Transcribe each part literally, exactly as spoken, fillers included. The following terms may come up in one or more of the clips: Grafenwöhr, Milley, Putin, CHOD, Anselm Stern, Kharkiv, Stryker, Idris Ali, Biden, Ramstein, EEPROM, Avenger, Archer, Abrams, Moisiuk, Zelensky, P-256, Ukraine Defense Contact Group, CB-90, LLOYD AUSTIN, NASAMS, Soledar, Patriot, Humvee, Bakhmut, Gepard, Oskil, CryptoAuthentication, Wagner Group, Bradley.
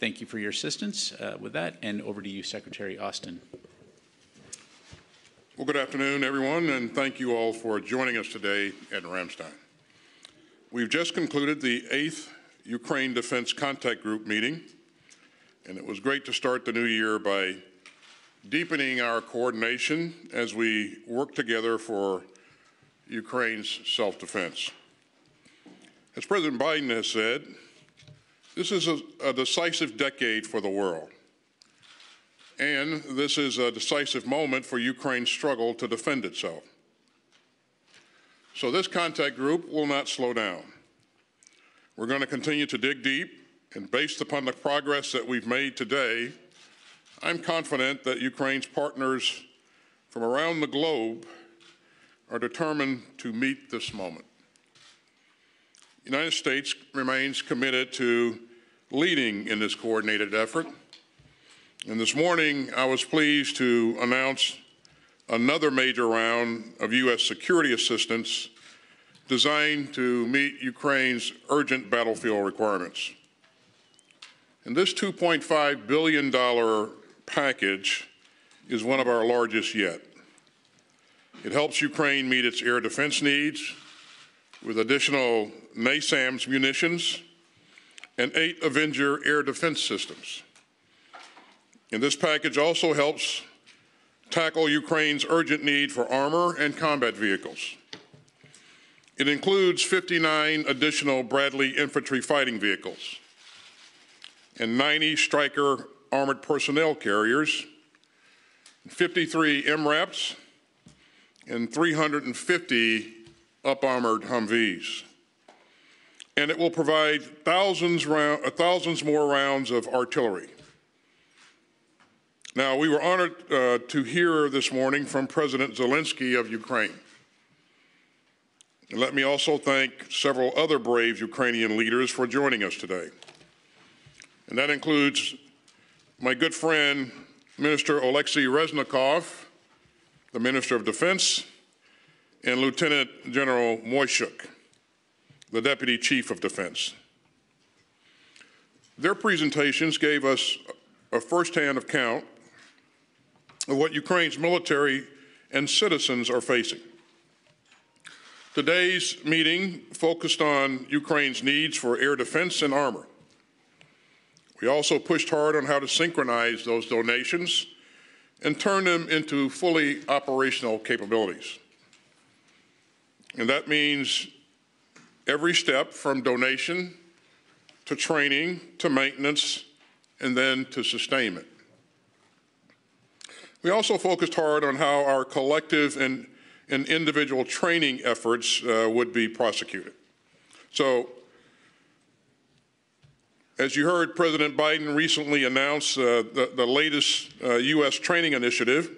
Thank you for your assistance uh, with that, and over to you, Secretary Austin. Well, good afternoon, everyone, and thank you all for joining us today at Ramstein. We've just concluded the eighth Ukraine Defense Contact Group meeting, and it was great to start the new year by deepening our coordination as we work together for Ukraine's self-defense. As President Biden has said, this is a, a decisive decade for the world. And this is a decisive moment for Ukraine's struggle to defend itself. So this contact group will not slow down. We're going to continue to dig deep, and based upon the progress that we've made today, I'm confident that Ukraine's partners from around the globe are determined to meet this moment. The United States remains committed to leading in this coordinated effort. And this morning, I was pleased to announce another major round of U S security assistance designed to meet Ukraine's urgent battlefield requirements. And this two point five billion dollar package is one of our largest yet. It helps Ukraine meet its air defense needs with additional NASAMS munitions and eight Avenger air defense systems. And this package also helps tackle Ukraine's urgent need for armor and combat vehicles. It includes fifty-nine additional Bradley infantry fighting vehicles and ninety Stryker armored personnel carriers, fifty-three M RAPs, and three hundred fifty up-armored Humvees. And it will provide thousands, round, thousands more rounds of artillery. Now, we were honored uh, to hear this morning from President Zelensky of Ukraine. And let me also thank several other brave Ukrainian leaders for joining us today. And that includes my good friend, Minister Oleksiy Reznikov, the Minister of Defense, and Lieutenant General Moisiuk, the Deputy Chief of Defense. Their presentations gave us a firsthand account of what Ukraine's military and citizens are facing. Today's meeting focused on Ukraine's needs for air defense and armor. We also pushed hard on how to synchronize those donations and turn them into fully operational capabilities. And that means every step from donation to training to maintenance and then to sustainment. We also focused hard on how our collective and, and individual training efforts uh, would be prosecuted. So, as you heard, President Biden recently announced uh, the, the latest uh, U S training initiative,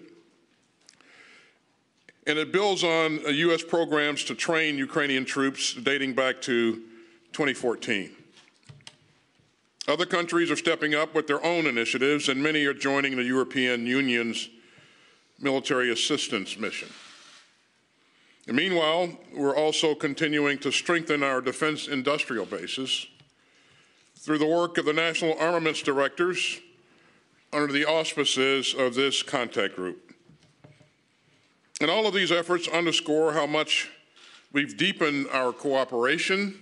and it builds on uh, U S programs to train Ukrainian troops dating back to twenty fourteen. Other countries are stepping up with their own initiatives, and many are joining the European Union's military assistance mission. And meanwhile, we're also continuing to strengthen our defense industrial bases through the work of the National Armaments Directors under the auspices of this contact group. And all of these efforts underscore how much we've deepened our cooperation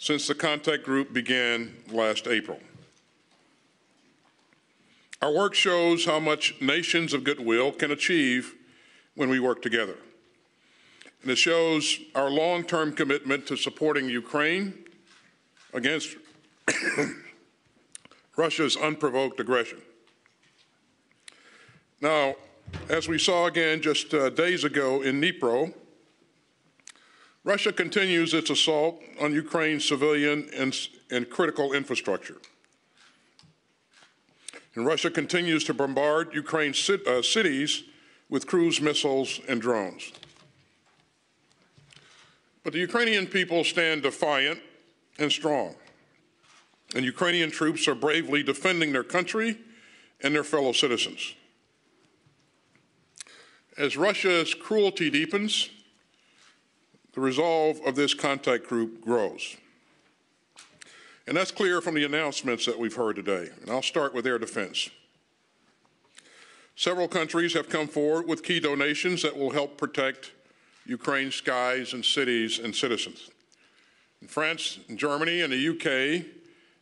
since the contact group began last April. Our work shows how much nations of goodwill can achieve when we work together. And it shows our long-term commitment to supporting Ukraine against Russia's unprovoked aggression. Now, as we saw again just uh, days ago in Dnipro, Russia continues its assault on Ukraine's civilian and, and critical infrastructure. And Russia continues to bombard Ukraine's cit uh, cities with cruise missiles and drones. But the Ukrainian people stand defiant and strong. And Ukrainian troops are bravely defending their country and their fellow citizens. As Russia's cruelty deepens, the resolve of this contact group grows. And that's clear from the announcements that we've heard today. And I'll start with air defense. Several countries have come forward with key donations that will help protect Ukraine's skies and cities and citizens. And France, and Germany, and the U K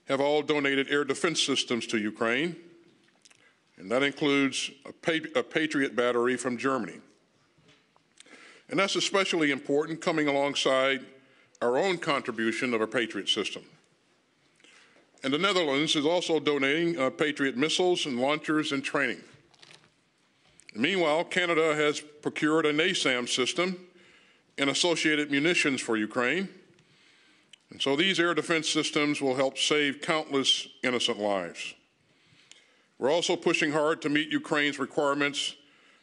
have all donated air defense systems to Ukraine, and that includes a, pa- a Patriot battery from Germany. And that's especially important coming alongside our own contribution of a Patriot system. And the Netherlands is also donating uh, Patriot missiles and launchers and training. And meanwhile, Canada has procured a NASAMS system and associated munitions for Ukraine. And so these air defense systems will help save countless innocent lives. We're also pushing hard to meet Ukraine's requirements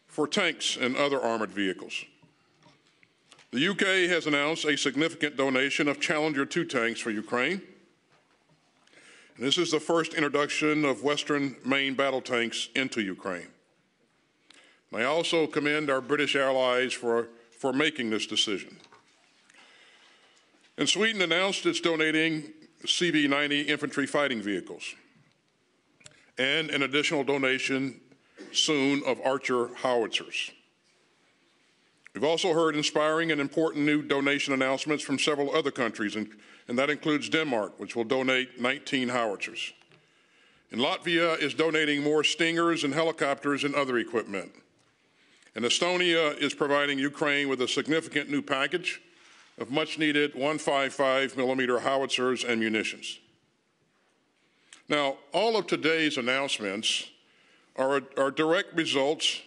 for tanks and other armored vehicles. The U K has announced a significant donation of Challenger two tanks for Ukraine. And this is the first introduction of Western main battle tanks into Ukraine. And I also commend our British allies for, for making this decision. And Sweden announced it's donating C B ninety infantry fighting vehicles and an additional donation soon of Archer howitzers. We've also heard inspiring and important new donation announcements from several other countries, and, and that includes Denmark, which will donate nineteen howitzers. And Latvia is donating more Stingers and helicopters and other equipment. And Estonia is providing Ukraine with a significant new package of much-needed one fifty-five millimeter howitzers and munitions. Now, all of today's announcements are, are direct results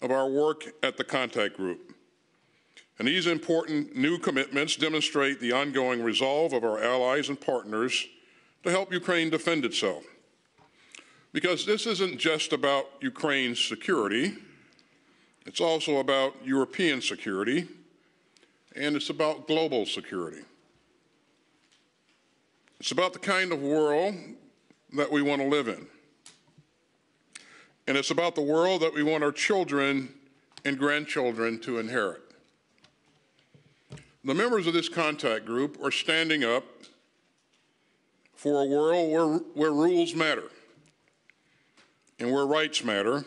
of our work at the contact group. And these important new commitments demonstrate the ongoing resolve of our allies and partners to help Ukraine defend itself. Because this isn't just about Ukraine's security, it's also about European security, and it's about global security. It's about the kind of world that we want to live in. And it's about the world that we want our children and grandchildren to inherit. The members of this contact group are standing up for a world where, where rules matter, and where rights matter,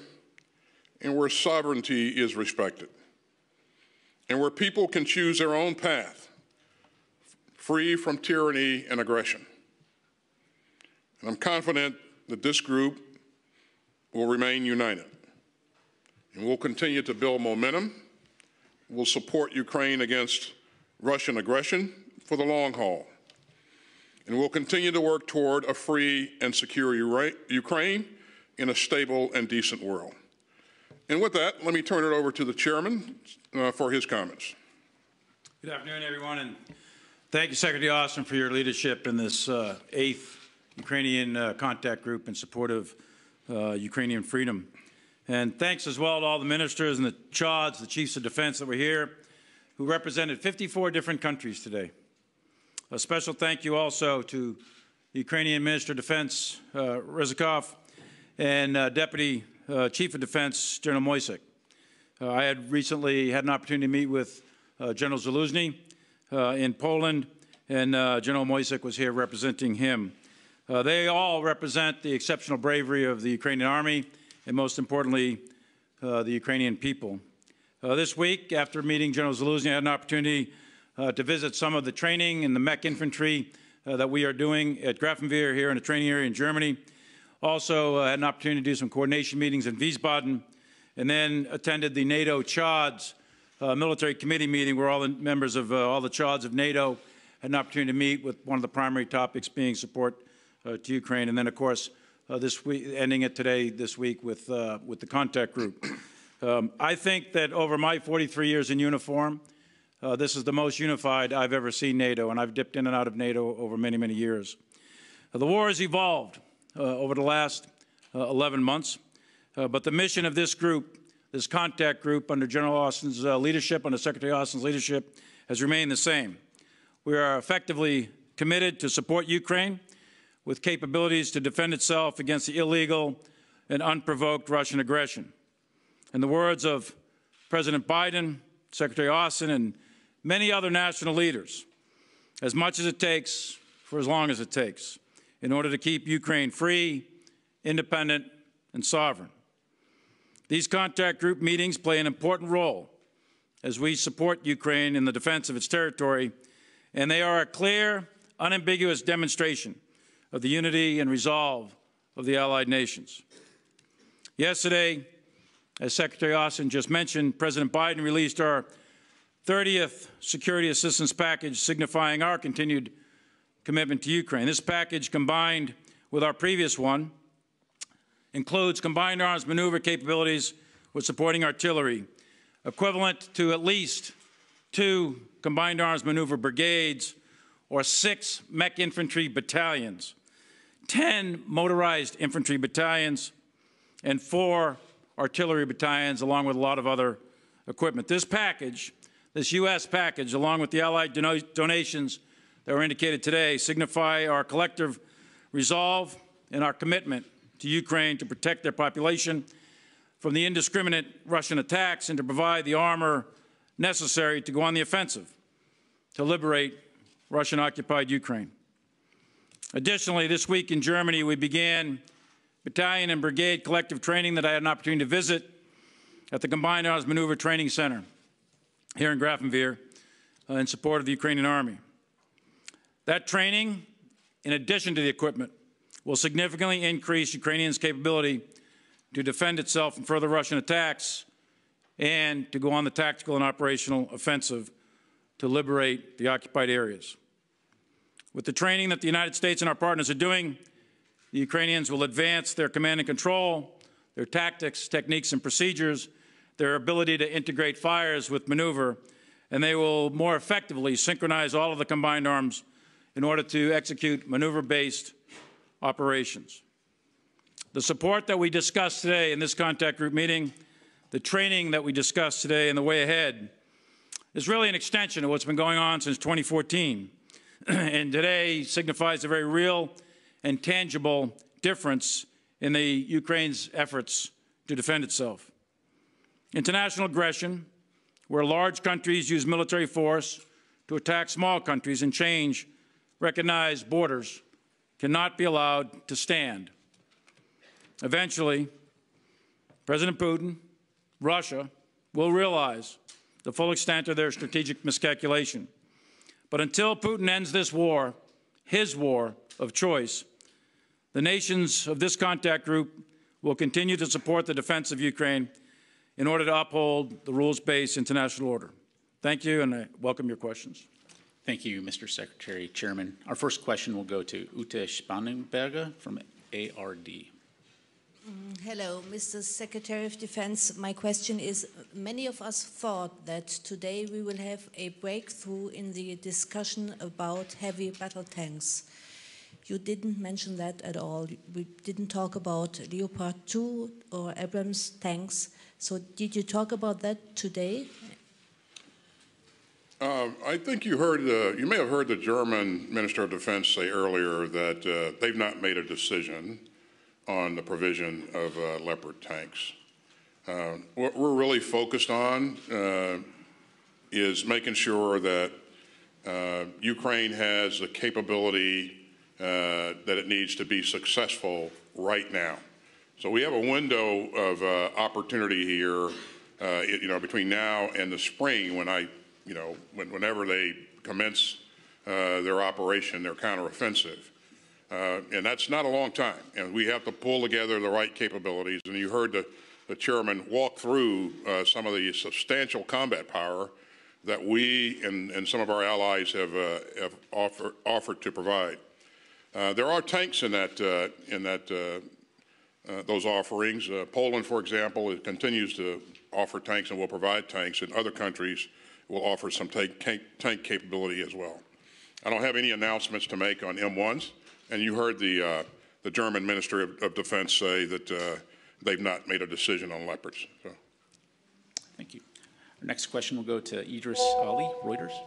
and where sovereignty is respected, and where people can choose their own path, free from tyranny and aggression. And I'm confident that this group will remain united, and we'll continue to build momentum. We'll support Ukraine against Russian aggression for the long haul, and we'll continue to work toward a free and secure Ukraine in a stable and decent world. And with that, let me turn it over to the chairman uh, for his comments. Good afternoon, everyone, and thank you, Secretary Austin, for your leadership in this uh, eighth Ukrainian uh, contact group in support of uh, Ukrainian freedom. And thanks as well to all the ministers and the C H O Ds, the chiefs of defense that were here, who represented fifty-four different countries today. A special thank you also to the Ukrainian Minister of Defense, uh, Reznikov, and uh, Deputy Uh, Chief of Defense, General Moisiuk. Uh, I had recently had an opportunity to meet with uh, General Zaluzhny uh, in Poland, and uh, General Moisiuk was here representing him. Uh, they all represent the exceptional bravery of the Ukrainian Army, and most importantly, uh, the Ukrainian people. Uh, this week, after meeting General Zaluzhny, I had an opportunity uh, to visit some of the training in the mech infantry uh, that we are doing at Grafenwöhr here in a training area in Germany. Also uh, had an opportunity to do some coordination meetings in Wiesbaden, and then attended the NATO C H O Ds uh, military committee meeting where all the members of uh, all the C H O Ds of NATO had an opportunity to meet, with one of the primary topics being support uh, to Ukraine. And then, of course, uh, this week, ending it today, this week with, uh, with the contact group. Um, I think that over my forty-three years in uniform, uh, this is the most unified I've ever seen NATO, and I've dipped in and out of NATO over many, many years. Uh, the war has evolved Uh, over the last uh, eleven months. Uh, but the mission of this group, this contact group under General Austin's uh, leadership, under Secretary Austin's leadership, has remained the same. We are effectively committed to support Ukraine with capabilities to defend itself against the illegal and unprovoked Russian aggression. In the words of President Biden, Secretary Austin, and many other national leaders, as much as it takes, for as long as it takes. in order to keep Ukraine free, independent, and sovereign. These contact group meetings play an important role as we support Ukraine in the defense of its territory, and they are a clear, unambiguous demonstration of the unity and resolve of the Allied nations. Yesterday, as Secretary Austin just mentioned, President Biden released our thirtieth security assistance package, signifying our continued commitment to Ukraine. This package, combined with our previous one, includes combined arms maneuver capabilities with supporting artillery, equivalent to at least two combined arms maneuver brigades or six mech infantry battalions, ten motorized infantry battalions, and four artillery battalions, along with a lot of other equipment. This package, this U S package, along with the Allied don- donations that were indicated today, signify our collective resolve and our commitment to Ukraine to protect their population from the indiscriminate Russian attacks and to provide the armor necessary to go on the offensive to liberate Russian-occupied Ukraine. Additionally, this week in Germany, we began battalion and brigade collective training that I had an opportunity to visit at the Combined Arms Maneuver Training Center here in Grafenwöhr uh, in support of the Ukrainian Army. That training, in addition to the equipment, will significantly increase Ukrainians' capability to defend itself from further Russian attacks and to go on the tactical and operational offensive to liberate the occupied areas. With the training that the United States and our partners are doing, the Ukrainians will advance their command and control, their tactics, techniques, and procedures, their ability to integrate fires with maneuver, and they will more effectively synchronize all of the combined arms in order to execute maneuver-based operations. The support that we discussed today in this contact group meeting, the training that we discussed today, and the way ahead is really an extension of what's been going on since twenty fourteen, and today signifies a very real and tangible difference in the Ukraine's efforts to defend itself. International aggression, where large countries use military force to attack small countries and change recognized borders, cannot be allowed to stand. Eventually, President Putin, Russia, will realize the full extent of their strategic miscalculation. But until Putin ends this war, his war of choice, the nations of this contact group will continue to support the defense of Ukraine in order to uphold the rules-based international order. Thank you, and I welcome your questions. Thank you, Mister Secretary, Chairman. Our first question will go to Ute Spannenberger from A R D. Hello, Mister Secretary of Defense. My question is, many of us thought that today we will have a breakthrough in the discussion about heavy battle tanks. You didn't mention that at all. We didn't talk about Leopard two or Abrams tanks. So did you talk about that today? Uh, I think you heard, uh, you may have heard the German Minister of Defense say earlier that uh, they've not made a decision on the provision of uh, Leopard tanks. Uh, what we're really focused on uh, is making sure that uh, Ukraine has the capability Uh, that it needs to be successful right now. So we have a window of uh, opportunity here, uh, it, you know, between now and the spring when I, you know, when, whenever they commence uh, their operation, their counteroffensive. Uh, and that's not a long time. And we have to pull together the right capabilities. And you heard the, the chairman walk through uh, some of the substantial combat power that we and, and some of our allies have, uh, have offer, offered to provide. Uh, there are tanks in that uh, in that uh, uh, those offerings. Uh, Poland, for example, it continues to offer tanks and will provide tanks, and other countries will offer some tank, tank capability as well. I don't have any announcements to make on M ones, and you heard the uh, the German Minister of, of Defense say that uh, they've not made a decision on Leopards. So. Thank you. Our next question will go to Idris Ali, Reuters.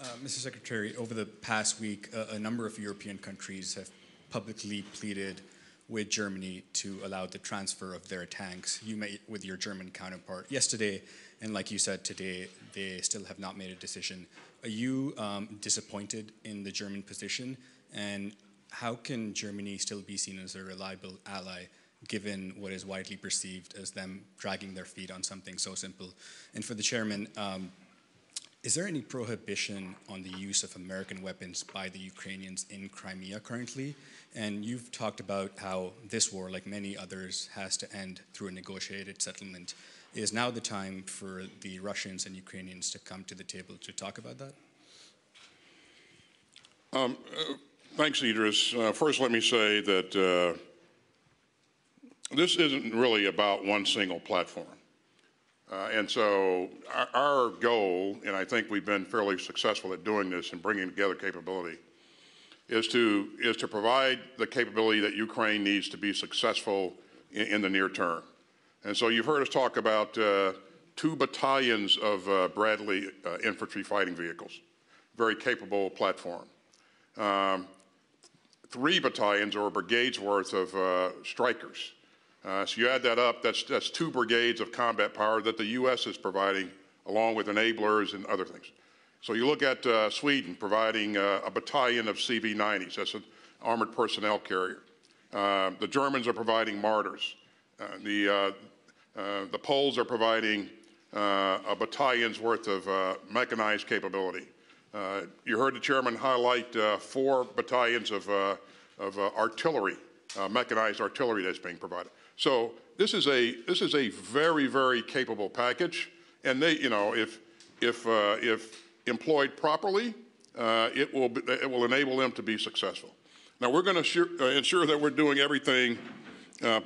Uh, Mister Secretary, over the past week, uh, a number of European countries have publicly pleaded with Germany to allow the transfer of their tanks. You met with your German counterpart yesterday, and like you said today, they still have not made a decision. Are you um, disappointed in the German position? And how can Germany still be seen as a reliable ally, given what is widely perceived as them dragging their feet on something so simple? And for the chairman, um, is there any prohibition on the use of American weapons by the Ukrainians in Crimea currently? And you've talked about how this war, like many others, has to end through a negotiated settlement. Is now the time for the Russians and Ukrainians to come to the table to talk about that? Um, uh, thanks, Idris. Uh, first, let me say that uh, this isn't really about one single platform. Uh, and so our, our goal, and I think we've been fairly successful at doing this and bringing together capability, is to, is to provide the capability that Ukraine needs to be successful in, in the near term. And so you've heard us talk about uh, two battalions of uh, Bradley uh, infantry fighting vehicles, very capable platform. Um, three battalions or brigades worth of uh, Strykers. Uh, so you add that up, that's, that's two brigades of combat power that the U S is providing, along with enablers and other things. So you look at uh, Sweden providing uh, a battalion of C B ninety s, that's an armored personnel carrier. Uh, the Germans are providing Martyrs. Uh, the, uh, uh, the Poles are providing uh, a battalion's worth of uh, mechanized capability. Uh, you heard the chairman highlight uh, four battalions of, uh, of uh, artillery, uh, mechanized artillery that's being provided. So this is a this is a very very capable package, and they you know if if uh, if employed properly, uh, it will be, it will enable them to be successful. Now we're going to uh, ensure that we're doing everything uh,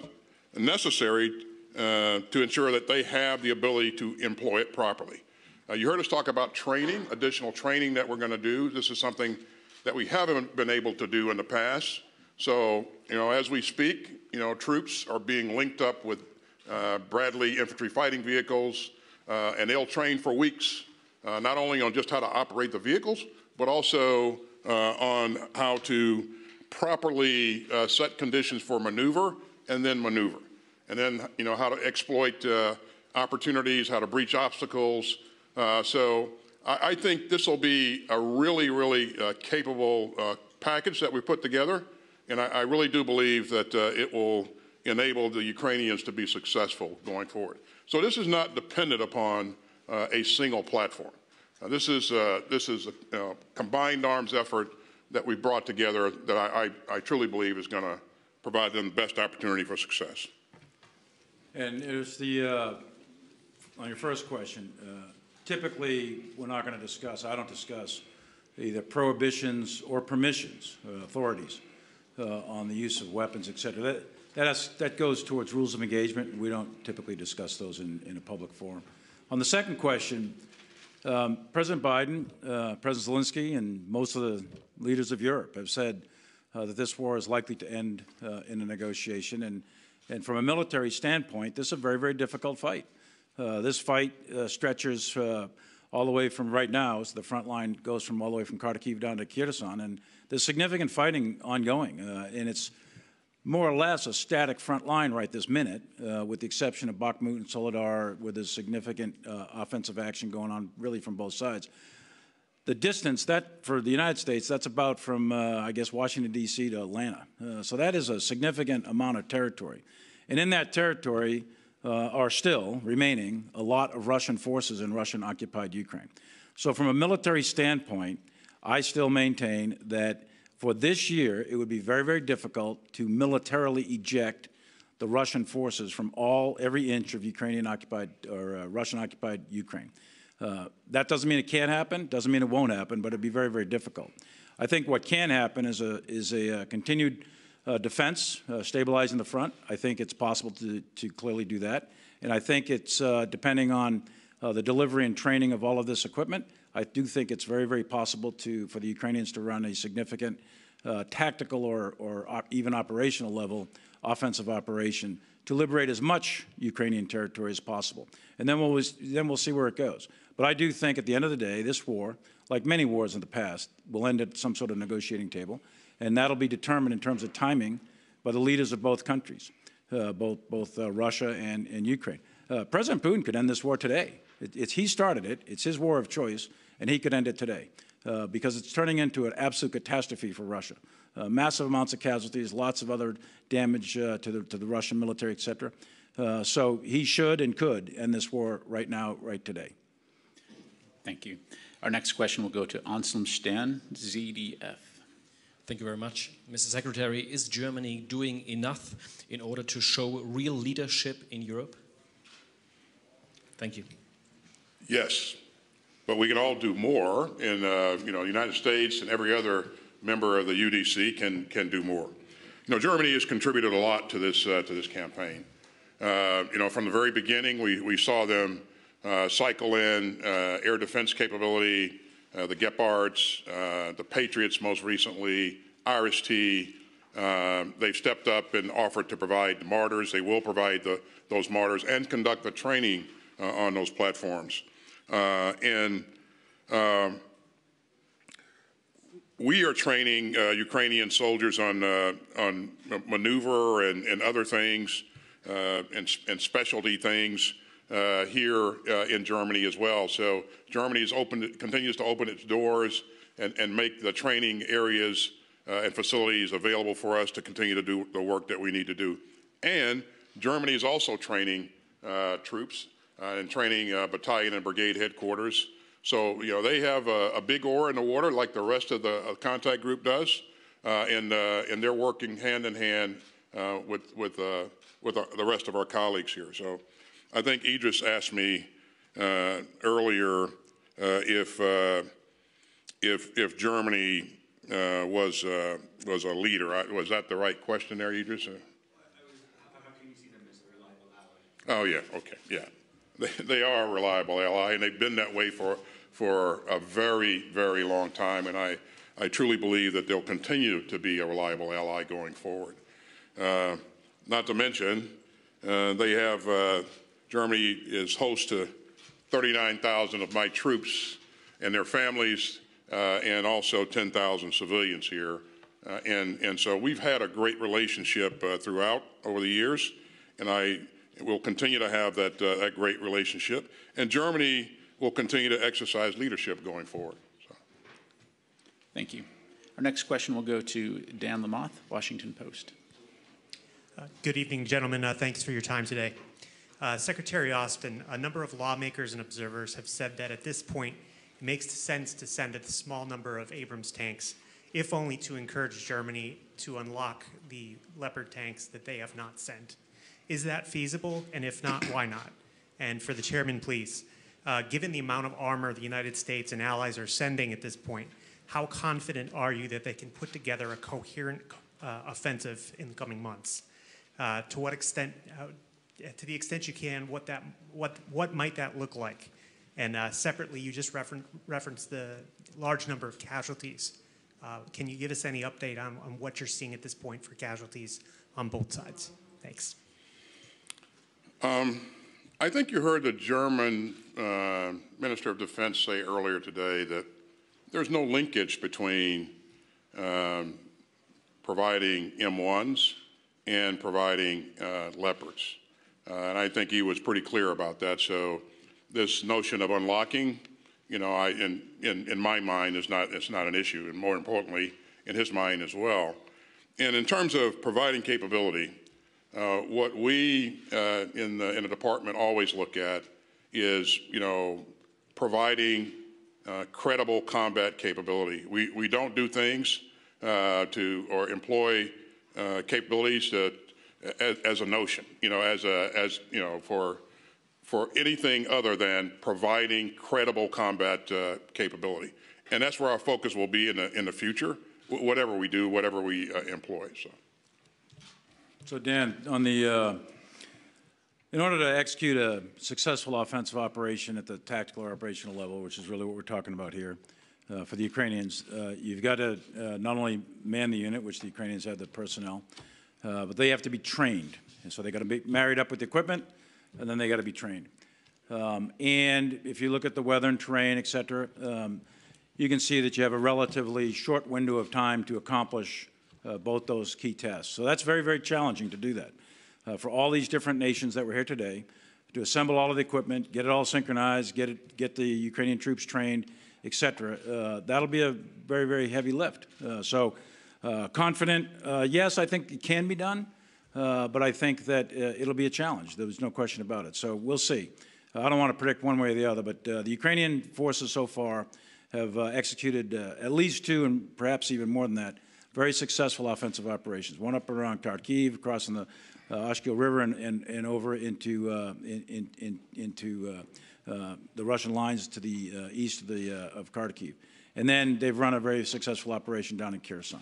necessary uh, to ensure that they have the ability to employ it properly. Uh, you heard us talk about training, additional training that we're going to do. This is something that we haven't been able to do in the past. So, you know, as we speak, you know, troops are being linked up with uh, Bradley infantry fighting vehicles, uh, and they'll train for weeks, uh, not only on just how to operate the vehicles, but also uh, on how to properly uh, set conditions for maneuver and then maneuver. And then, you know, how to exploit uh, opportunities, how to breach obstacles. Uh, so I, I think this will be a really, really uh, capable uh, package that we put together. And I, I really do believe that uh, it will enable the Ukrainians to be successful going forward. So this is not dependent upon uh, a single platform. Uh, this is, uh, this is a uh, combined arms effort that we brought together that I, I, I truly believe is going to provide them the best opportunity for success. And is the, uh, on your first question, uh, typically we're not going to discuss, I don't discuss either prohibitions or permissions, uh, authorities. Uh, on the use of weapons, et cetera. That, that, has, that goes towards rules of engagement, and we don't typically discuss those in, in a public forum. On the second question, um, President Biden, uh, President Zelensky, and most of the leaders of Europe have said uh, that this war is likely to end uh, in a negotiation. And, and from a military standpoint, this is a very, very difficult fight. Uh, this fight uh, stretches uh, all the way from right now, so the front line goes from all the way from Kharkiv down to Kherson, and there's significant fighting ongoing, uh, and it's more or less a static front line right this minute, uh, with the exception of Bakhmut and Soledar, where there's significant uh, offensive action going on really from both sides. The distance, that for the United States, that's about from, uh, I guess, Washington, D C to Atlanta. Uh, so that is a significant amount of territory. And in that territory uh, are still remaining a lot of Russian forces in Russian-occupied Ukraine. So from a military standpoint, I still maintain that for this year, it would be very, very difficult to militarily eject the Russian forces from all, every inch of Ukrainian-occupied or uh, Russian-occupied Ukraine. Uh, that doesn't mean it can't happen, doesn't mean it won't happen, but it'd be very, very difficult. I think what can happen is a, is a uh, continued uh, defense, uh, stabilizing the front. I think it's possible to, to clearly do that. And I think it's uh, depending on uh, the delivery and training of all of this equipment, I do think it's very, very possible to, for the Ukrainians to run a significant uh, tactical or, or op even operational level offensive operation to liberate as much Ukrainian territory as possible. And then we'll, then we'll see where it goes. But I do think at the end of the day, this war, like many wars in the past, will end at some sort of negotiating table. And that'll be determined in terms of timing by the leaders of both countries, uh, both, both uh, Russia and, and Ukraine. Uh, President Putin could end this war today. It, it's, he started it. It's his war of choice, and he could end it today uh, because it's turning into an absolute catastrophe for Russia. Uh, massive amounts of casualties, lots of other damage uh, to, the, to the Russian military, et cetera. Uh, so he should and could end this war right now, right today. Thank you. Our next question will go to Anselm Stern, Z D F. Thank you very much. Mister Secretary, is Germany doing enough in order to show real leadership in Europe? Thank you. Yes, but we can all do more. In uh, you know, the United States and every other member of the U D C can can do more. You know, Germany has contributed a lot to this uh, to this campaign. Uh, you know, from the very beginning, we we saw them uh, cycle in uh, air defense capability, uh, the Gepards, uh, the Patriots, most recently, I R S T. Uh, they've stepped up and offered to provide the martyrs. They will provide the, those martyrs and conduct the training uh, on those platforms. Uh, and um, we are training uh, Ukrainian soldiers on uh, on maneuver and, and other things uh, and, and specialty things uh, here uh, in Germany as well. So Germany is open, continues to open its doors and, and make the training areas uh, and facilities available for us to continue to do the work that we need to do. And Germany is also training uh, troops. Uh, and training uh, battalion and brigade headquarters. So, you know, they have a, a big oar in the water like the rest of the uh, contact group does, uh, and, uh, and they're working hand in hand uh, with, with, uh, with our, the rest of our colleagues here. So I think Idris asked me uh, earlier uh, if, uh, if, if Germany uh, was, uh, was a leader. I, was that the right question there, Idris? Uh, How can you see them as a reliable ally? Oh, yeah, okay, yeah. They are a reliable ally, and they've been that way for, for a very, very long time, and I, I truly believe that they'll continue to be a reliable ally going forward. Uh, not to mention, uh, they have, uh, Germany is host to thirty-nine thousand of my troops and their families, uh, and also ten thousand civilians here. Uh, and, and so we've had a great relationship uh, throughout over the years, and I will continue to have that, uh, that great relationship, and Germany will continue to exercise leadership going forward. So. Thank you. Our next question will go to Dan Lamothe, Washington Post. Uh, good evening, gentlemen. Uh, thanks for your time today. Uh, Secretary Austin, a number of lawmakers and observers have said that at this point it makes sense to send a small number of Abrams tanks, if only to encourage Germany to unlock the Leopard tanks that they have not sent. Is that feasible? And if not, why not? And for the chairman, please, uh, given the amount of armor the United States and allies are sending at this point, how confident are you that they can put together a coherent uh, offensive in the coming months? Uh, to what extent, uh, to the extent you can, what, that, what, what might that look like? And uh, separately, you just refer referenced the large number of casualties. Uh, can you give us any update on, on what you're seeing at this point for casualties on both sides? Thanks. Um, I think you heard the German uh, Minister of Defense say earlier today that there's no linkage between um, providing M ones and providing uh, Leopards. Uh, and I think he was pretty clear about that. So this notion of unlocking, you know, I, in, in, in my mind is not, it's not an issue, and more importantly, in his mind as well. And in terms of providing capability, Uh, what we uh, in, the, in the department always look at is, you know, providing uh, credible combat capability. We, we don't do things uh, to or employ uh, capabilities to, as, as a notion, you know, as a as you know for for anything other than providing credible combat uh, capability, and that's where our focus will be in the in the future. W whatever we do, whatever we uh, employ. So. So Dan, on the, uh, in order to execute a successful offensive operation at the tactical or operational level, which is really what we're talking about here, uh, for the Ukrainians, uh, you've got to uh, not only man the unit, which the Ukrainians have the personnel, uh, but they have to be trained. And so they got to be married up with the equipment, and then they got to be trained. Um, and if you look at the weather and terrain, et cetera, um, you can see that you have a relatively short window of time to accomplish uh, both those key tasks. So that's very, very challenging to do that uh, for all these different nations that were here today, to assemble all of the equipment, get it all synchronized, get it, get the Ukrainian troops trained, et cetera. Uh, that'll be a very, very heavy lift. Uh, so uh, confident, uh, yes, I think it can be done, uh, but I think that uh, it'll be a challenge. There was no question about it. So we'll see. Uh, I don't want to predict one way or the other, but uh, the Ukrainian forces so far have uh, executed uh, at least two, and perhaps even more than that, very successful offensive operations. One up around Kharkiv, crossing the uh, Oskil River, and, and, and over into uh, in, in, into uh, uh, the Russian lines to the uh, east of the uh, of Kharkiv, and then they've run a very successful operation down in Kherson.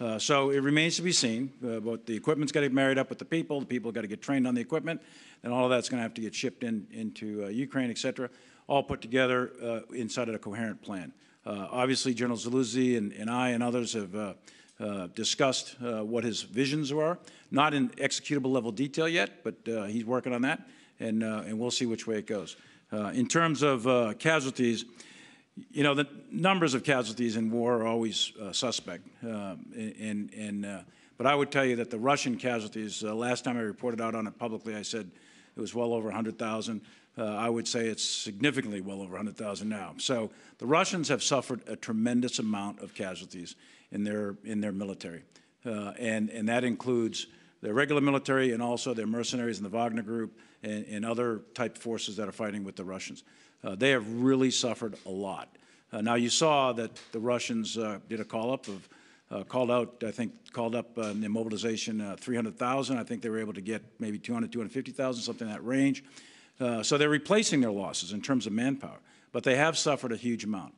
Uh, so it remains to be seen. Uh, but the equipment's got to get married up with the people. The people got to get trained on the equipment, and all of that's going to have to get shipped in into uh, Ukraine, et cetera. All put together uh, inside of a coherent plan. Uh, obviously, General Zaluzhny and, and I and others have Uh, Uh, discussed uh, what his visions were, not in executable level detail yet, but uh, he's working on that, and uh, and we'll see which way it goes. Uh, in terms of uh, casualties, you know, the numbers of casualties in war are always uh, suspect. Uh, and and uh, but I would tell you that the Russian casualties, uh, last time I reported out on it publicly, I said it was well over one hundred thousand. Uh, I would say it's significantly well over one hundred thousand now. So the Russians have suffered a tremendous amount of casualties in their in their military, uh, and and that includes their regular military and also their mercenaries and the Wagner Group and, and other type forces that are fighting with the Russians. Uh, they have really suffered a lot. Uh, now you saw that the Russians uh, did a call up of uh, called out. I think called up uh, in their mobilization uh, three hundred thousand. I think they were able to get maybe two hundred, two hundred fifty thousand, something in that range. Uh, so they're replacing their losses in terms of manpower, but they have suffered a huge amount.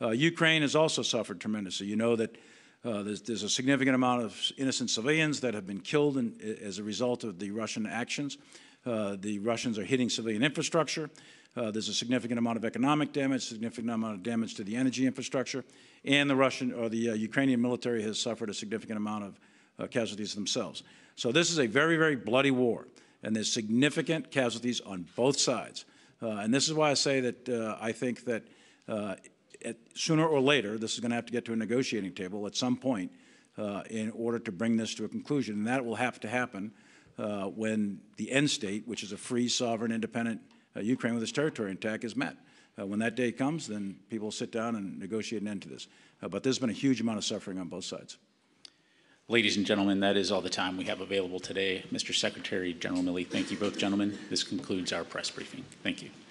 Uh, Ukraine has also suffered tremendously. You know that uh, there's, there's a significant amount of innocent civilians that have been killed in, as a result of the Russian actions. Uh, the Russians are hitting civilian infrastructure. Uh, there's a significant amount of economic damage, significant amount of damage to the energy infrastructure, and the Russian or the uh, Ukrainian military has suffered a significant amount of uh, casualties themselves. So this is a very, very bloody war. And there's significant casualties on both sides. Uh, and this is why I say that uh, I think that uh, at, sooner or later, this is going to have to get to a negotiating table at some point uh, in order to bring this to a conclusion. And that will have to happen uh, when the end state, which is a free, sovereign, independent uh, Ukraine with its territory intact, is met. Uh, when that day comes, then people will sit down and negotiate an end to this. Uh, but there's been a huge amount of suffering on both sides. Ladies and gentlemen, that is all the time we have available today. Mister Secretary, General Milley, thank you both, gentlemen. This concludes our press briefing. Thank you.